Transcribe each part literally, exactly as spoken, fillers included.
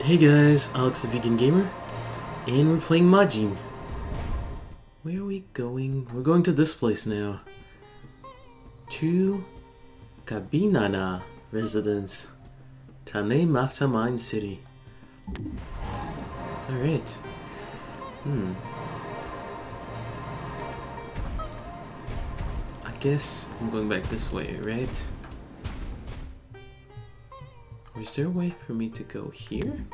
Hey guys, Alex the Vegan Gamer, and we're playing Majin. Where are we going? We're going to this place now. To Kabinana Residence, Tane Mafta Mine City. Alright. Hmm. I guess I'm going back this way, right? Or is there a way for me to go here?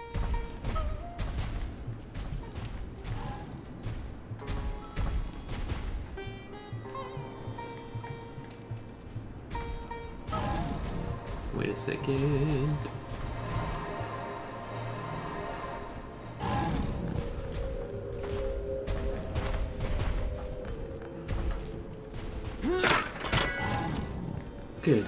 Wait a second. Good.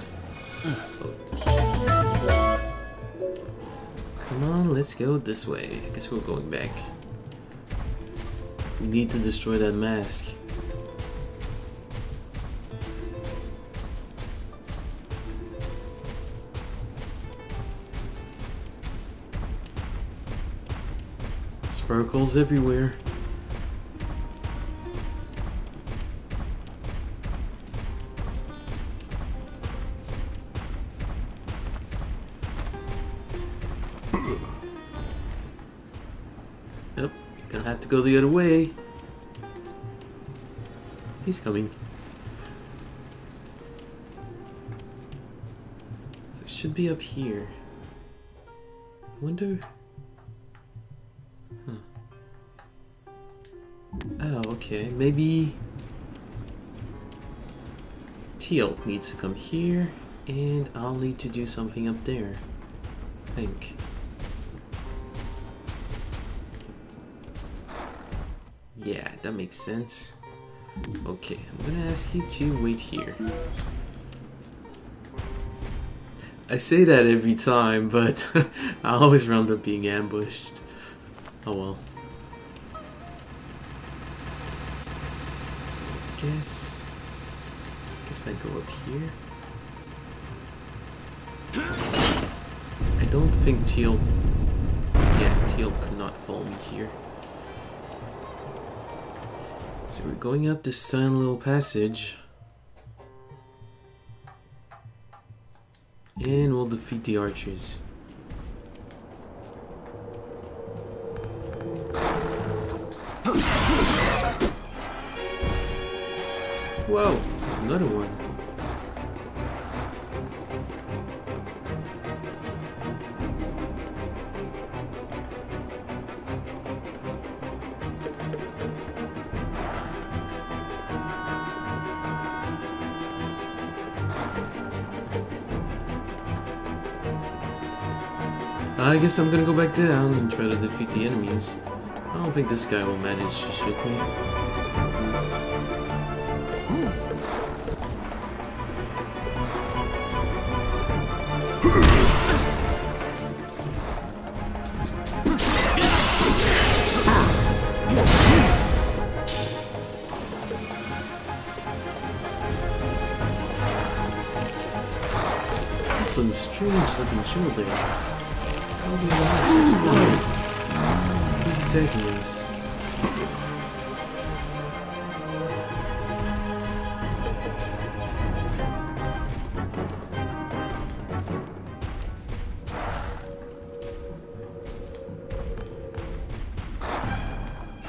Let's go this way. I guess we're going back. We need to destroy that mask. Sparkles everywhere. Have to go the other way. He's coming. So it should be up here. Wonder. Huh. Oh, okay. Maybe Teal needs to come here, and I'll need to do something up there. I think. Yeah, that makes sense. Okay, I'm gonna ask you to wait here. I say that every time, but I always round up being ambushed. Oh well. So I guess... I guess I go up here. I don't think Teal... Yeah, Teal could not follow me here. So we're going up this tiny little passage, and we'll defeat the archers. Whoa, there's another one. I guess I'm gonna go back down and try to defeat the enemies. I don't think this guy will manage to shoot me. That's one strange looking shield there. Who's attacking us?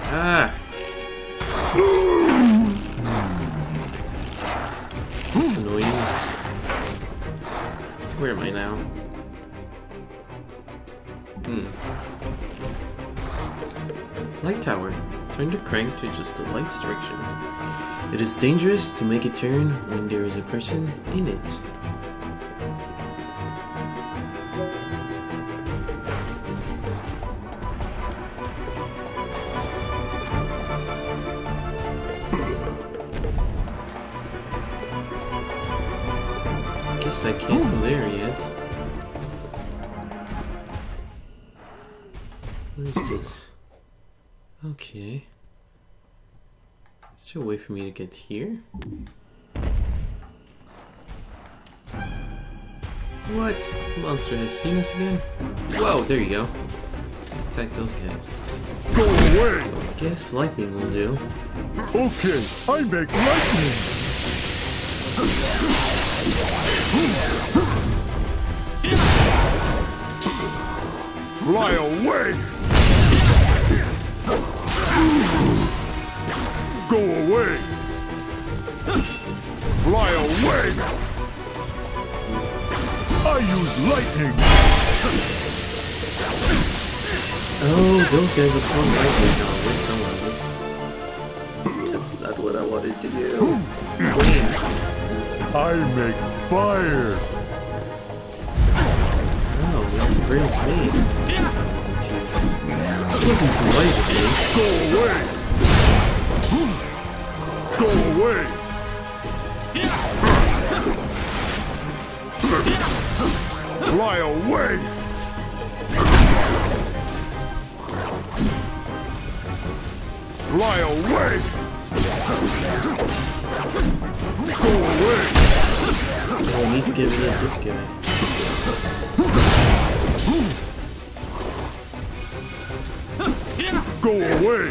Ah! That's annoying. Where am I now? Hmm. Light tower. Turn the crank to adjust the light's direction. It is dangerous to make it turn when there is a person in it. I guess I can't go there yet. Where's this? Okay. Is there a way for me to get here? What? Monster has seen us again? Whoa, there you go. Let's attack those guys. Go away! So I guess lightning will do. Okay, I make lightning! Fly away! Go away! Fly away! I use lightning! Oh, those guys are so lightly now. Wait, no one knows. That's not what I wanted to do. Win. I make fire. Oh, it also brings me. That wasn't too. That wasn't too lazy, dude. Go away. Go away. Fly away. Fly away! Go away! Oh, I need to get rid of this guy. Go away!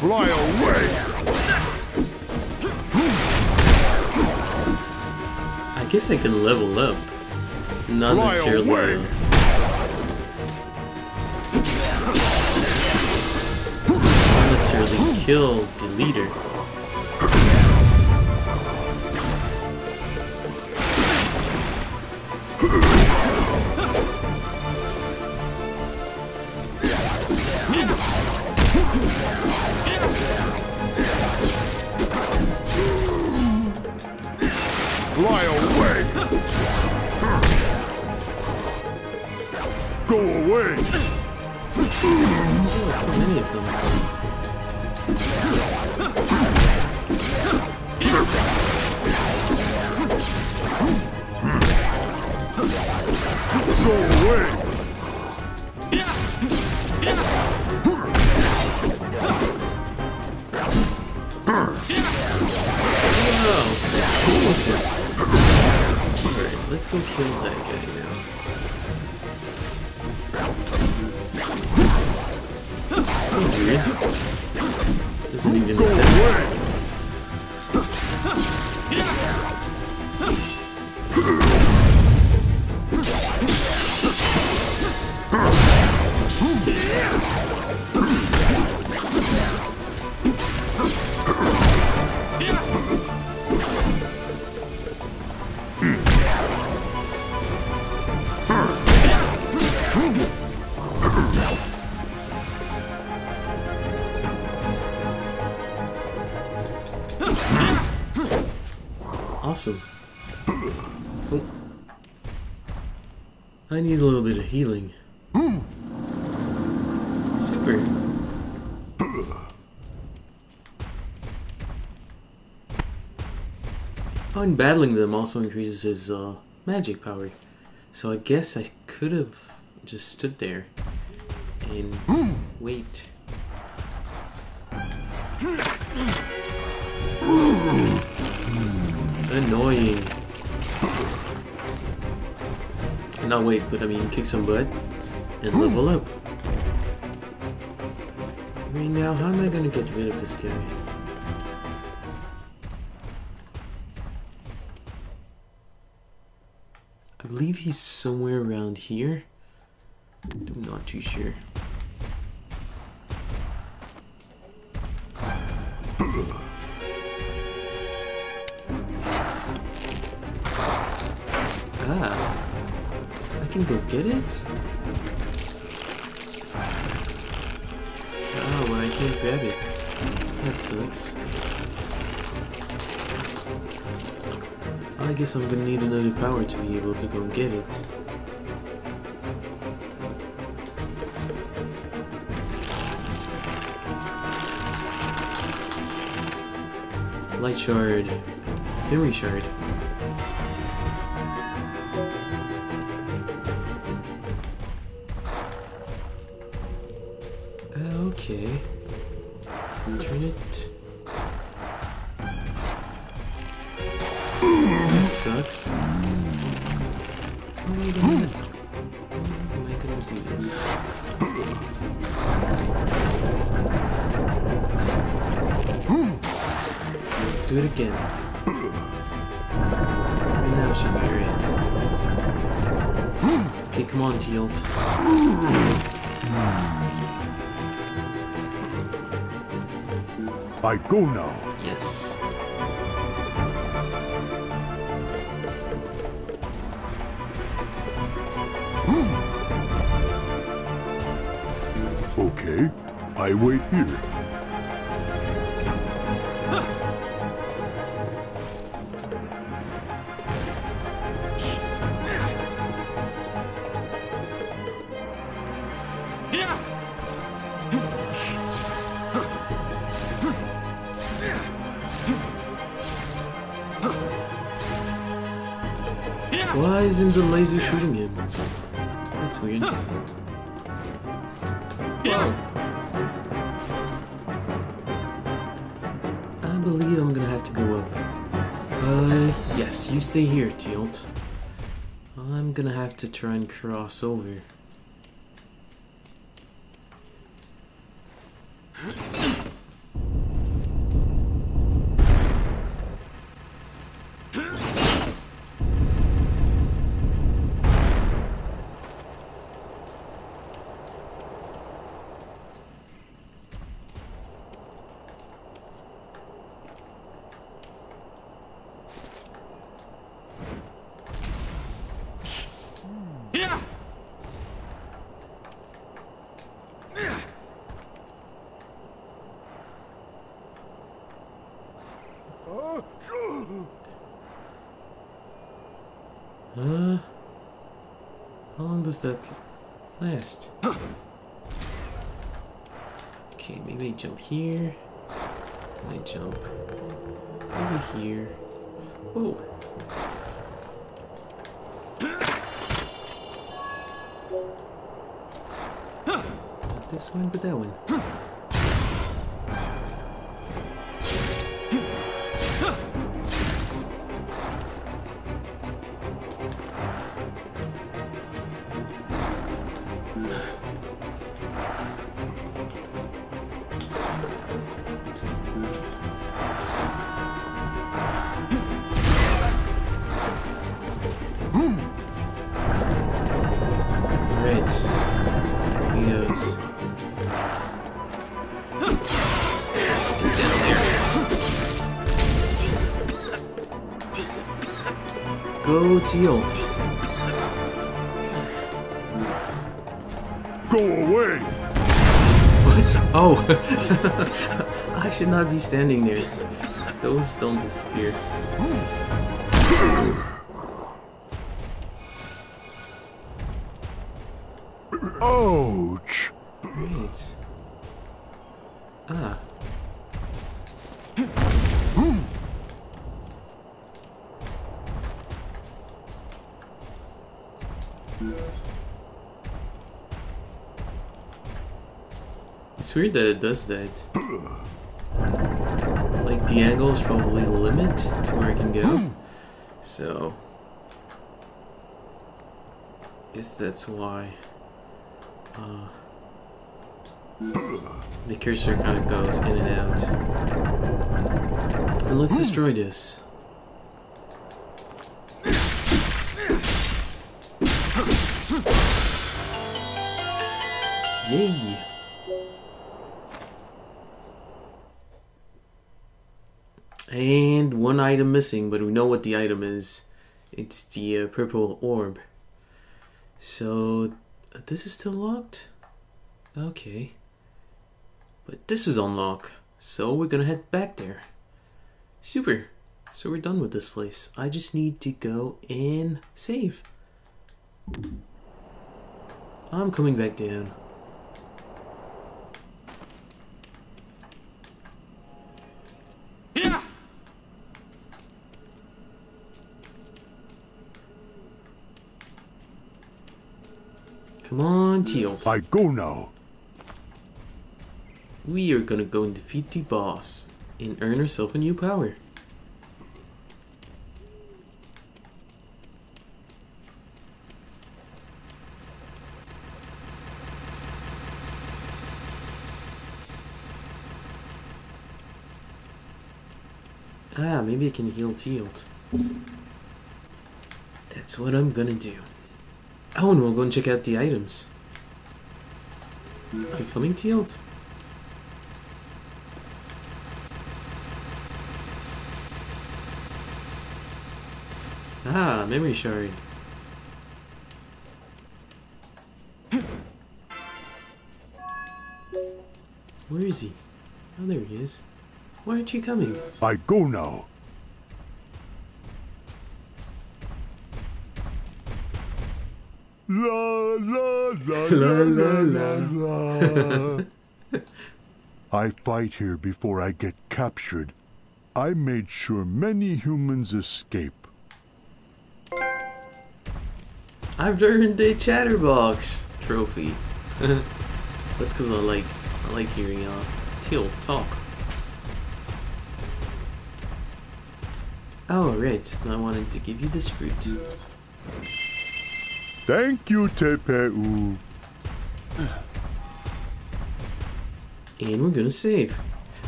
Fly away! I guess I can level up. Not Fly necessarily. Away. Necessarily kill the leader. Fly away. Go away. Oh, so many of them. Go away! Oh, who was it? Alright, let's go kill that guy now. That was weird. Doesn't even go attack. Away. Awesome. Oh. I need a little bit of healing. Super. Oh, and battling them also increases his uh, magic power. So I guess I could have just stood there and wait. Annoying. Not wait, but I mean kick some butt and level up. I mean now how am I gonna get rid of this guy? I believe he's somewhere around here. I'm not too sure. Go get it? Oh, well, I can't grab it. That sucks. I guess I'm gonna need another power to be able to go get it. Light shard. Fury shard. Okay. Turn it. That sucks. Oh, wait a minute. Residence. Do it again. Right now, she marries. Okay, come on, Teal'c. I go now. Yes. Okay, I wait here. Why isn't the laser shooting him? That's weird. Wow. I believe I'm gonna have to go up. Uh, yes, you stay here, Teal'c. I'm gonna have to try and cross over. Uh, how long does that last? Okay, maybe I jump here. I jump over here. Whoa. Not this one, but that one. Go, Teal'c. Go away! What? Oh! I should not be standing there. Those don't disappear. Ouch! Great. Ah. It's weird that it does that. Like, the angle is probably the limit to where I can go. So, I guess that's why uh, the cursor kind of goes in and out. And let's destroy this. Yay! And one item missing, but we know what the item is. It's the uh, purple orb. So, uh, this is still locked? Okay. But this is unlocked, so we're gonna head back there. Super! So we're done with this place. I just need to go and save. I'm coming back down. Come on, Teal'c. I go now. We are gonna go and defeat the boss and earn ourselves a new power. Ah, maybe I can heal Teal'c. That's what I'm gonna do. Oh, and we'll go and check out the items. Are you coming, Teal'c? Ah, memory shard. Where is he? Oh, there he is. Why aren't you coming? I go now. La la la la la la la. I fight here before I get captured. I made sure many humans escape. I've earned a chatterbox trophy. That's because I like I like hearing uh Teal'c talk. Oh right, I wanted to give you this fruit. Thank you, Tepe'u. And we're gonna save.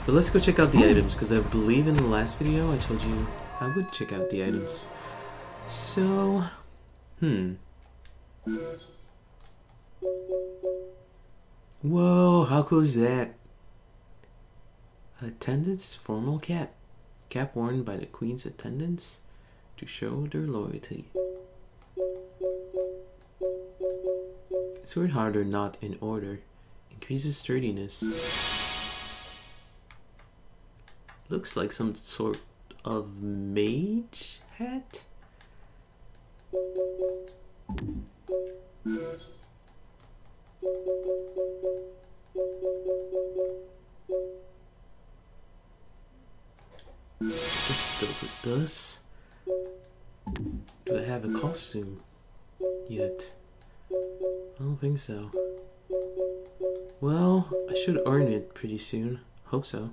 But let's go check out the items, because I believe in the last video I told you I would check out the items. So, hmm. Whoa, how cool is that? Attendant's formal cap. Cap worn by the Queen's attendants to show their loyalty. Sword harder, not in order. Increases sturdiness. Looks like some sort of mage hat? This goes with this. Do I have a costume yet? I don't think so. Well, I should earn it pretty soon. Hope so.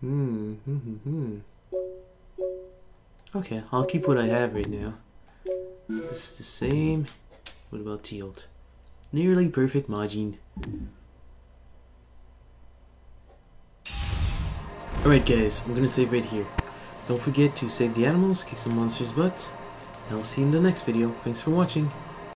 Hmm, hmm, hmm, hmm. Okay, I'll keep what I have right now. This is the same. What about Teal'c? Nearly perfect Majin. Alright guys, I'm gonna save right here. Don't forget to save the animals, kick some monsters' butts, and I'll see you in the next video. Thanks for watching.